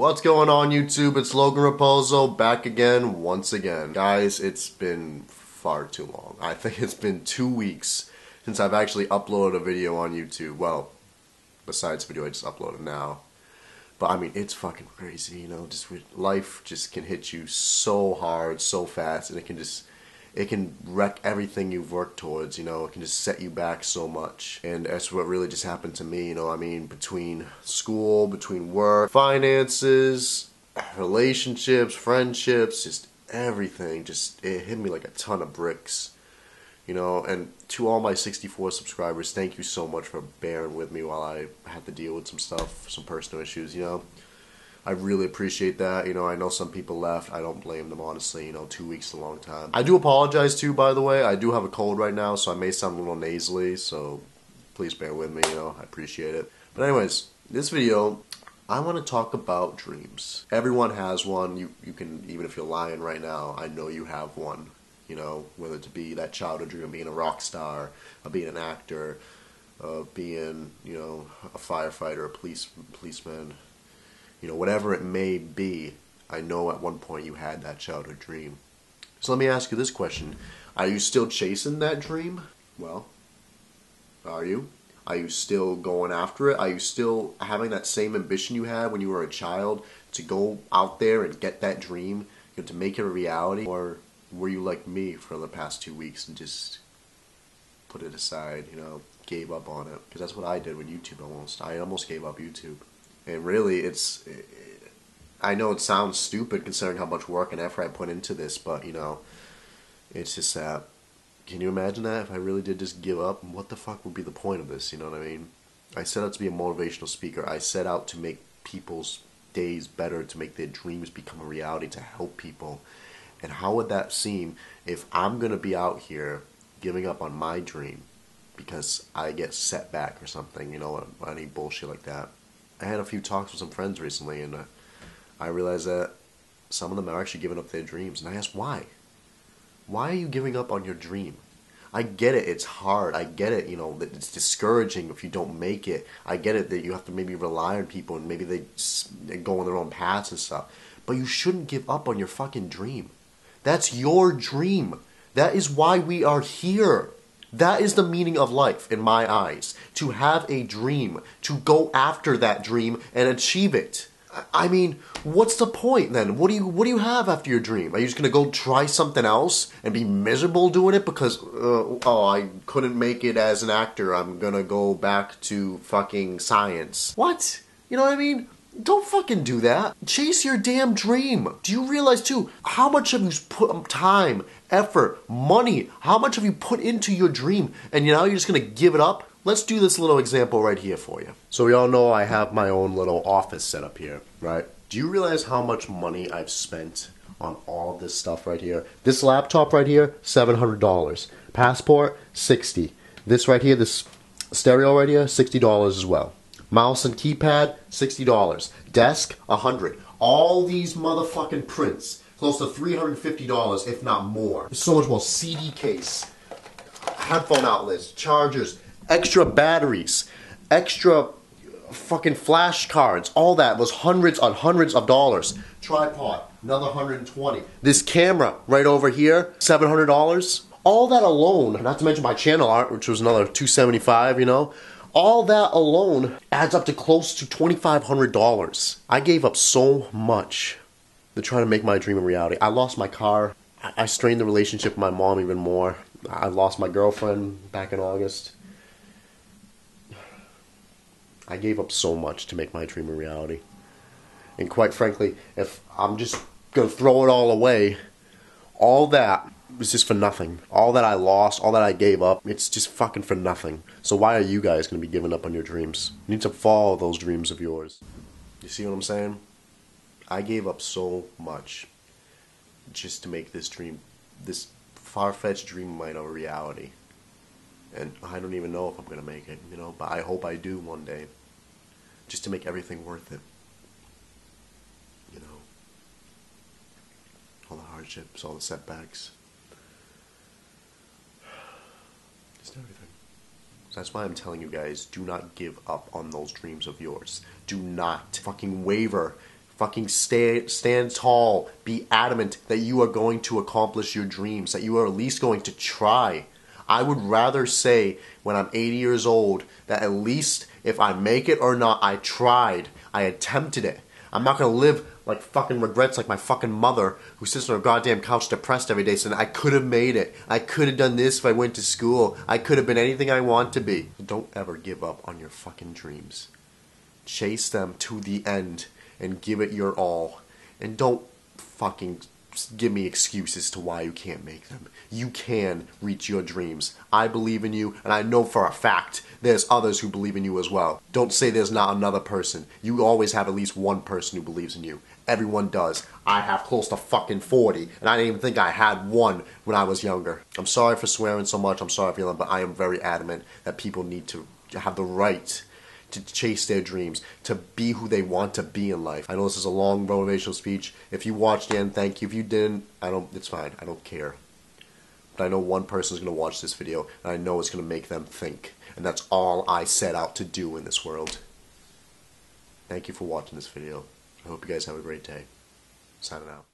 What's going on YouTube? It's Logan Raposo back again once again. Guys, it's been far too long. I think it's been 2 weeks since I've actually uploaded a video on YouTube. Well, besides the video I just uploaded now. But I mean, it's fucking crazy, you know, just life just can hit you so hard, so fast, and it can wreck everything you've worked towards, you know. It can just set you back so much. And that's what really just happened to me, you know. I mean, between school, between work, finances, relationships, friendships, just everything. Just, it hit me like a ton of bricks, you know. And to all my 64 subscribers, thank you so much for bearing with me while I had to deal with some stuff, some personal issues, you know. I really appreciate that, you know. I know some people left. I don't blame them, honestly, you know. 2 weeks is a long time. I do apologize too, by the way. I do have a cold right now, so I may sound a little nasally, so please bear with me, you know. I appreciate it. But anyways, this video, I want to talk about dreams. Everyone has one. You can, even if you're lying right now, I know you have one, you know, whether to be that childhood dream of being a rock star, of being an actor, of being, you know, a firefighter, a policeman, you know, whatever it may be. I know at one point you had that childhood dream. So let me ask you this question. Are you still chasing that dream? Well, are you? Are you still going after it? Are you still having that same ambition you had when you were a child to go out there and get that dream, you know, to make it a reality? Or were you like me for the past 2 weeks and just put it aside, you know, gave up on it? Because that's what I did with YouTube almost. I almost gave up YouTube. And really, I know it sounds stupid considering how much work and effort I put into this, but, you know, it's just that, can you imagine that if I really did just give up? What the fuck would be the point of this, you know what I mean? I set out to be a motivational speaker. I set out to make people's days better, to make their dreams become a reality, to help people. And how would that seem if I'm going to be out here giving up on my dream because I get set back or something, you know, any bullshit like that? I had a few talks with some friends recently, and I realized that some of them are actually giving up their dreams. And I asked, why? Why are you giving up on your dream? I get it. It's hard. I get it, you know, that it's discouraging if you don't make it. I get it that you have to maybe rely on people and maybe they go on their own paths and stuff. But you shouldn't give up on your fucking dream. That's your dream. That is why we are here. That is the meaning of life in my eyes. To have a dream, to go after that dream and achieve it. I mean, what's the point then? What do you have after your dream? Are you just going to go try something else and be miserable doing it because, oh, I couldn't make it as an actor. I'm going to go back to fucking science. What? You know what I mean? Don't fucking do that. Chase your damn dream. Do you realize too, how much have you put time, effort, money, how much have you put into your dream, and now you're just gonna give it up? Let's do this little example right here for you. So we all know I have my own little office set up here, right? Do you realize how much money I've spent on all of this stuff right here? This laptop right here, $700. Passport, $60. This right here, this stereo right here, $60 as well. Mouse and keypad, $60. Desk, $100. All these motherfucking prints, close to $350, if not more. There's so much more. CD case, headphone outlets, chargers, extra batteries, extra fucking flash cards. All that was hundreds on hundreds of dollars. Tripod, another $120. This camera right over here, $700. All that alone, not to mention my channel art, which was another $275, you know. All that alone adds up to close to $2,500. I gave up so much to try to make my dream a reality. I lost my car. I strained the relationship with my mom even more. I lost my girlfriend back in August. I gave up so much to make my dream a reality. And quite frankly, if I'm just going to throw it all away, all that was just for nothing. All that I lost, all that I gave up, it's just fucking for nothing. So why are you guys going to be giving up on your dreams? You need to follow those dreams of yours. You see what I'm saying? I gave up so much just to make this dream, this far-fetched dream of mine, a reality. And I don't even know if I'm going to make it, you know, but I hope I do one day. Just to make everything worth it. You know, all the hardships, all the setbacks. Just everything. So that's why I'm telling you guys, do not give up on those dreams of yours. Do not fucking waver Fucking stand tall. Be adamant that you are going to accomplish your dreams, that you are at least going to try. I would rather say when I'm 80 years old that at least if I make it or not, I tried. I attempted it. I'm not going to live like fucking regrets like my fucking mother who sits on her goddamn couch depressed every day saying, I could have made it. I could have done this if I went to school. I could have been anything I want to be. Don't ever give up on your fucking dreams. Chase them to the end. And give it your all. And don't fucking give me excuses to why you can't make them. You can reach your dreams. I believe in you, and I know for a fact there's others who believe in you as well. Don't say there's not another person. You always have at least one person who believes in you. Everyone does. I have close to fucking 40, and I didn't even think I had one when I was younger. I'm sorry for swearing so much. I'm sorry for yelling, but I am very adamant that people need to have the right to chase their dreams, to be who they want to be in life. I know this is a long motivational speech. If you watched the end, thank you. If you didn't, it's fine. I don't care. But I know one person is going to watch this video, and I know it's going to make them think. And that's all I set out to do in this world. Thank you for watching this video. I hope you guys have a great day. Signing out.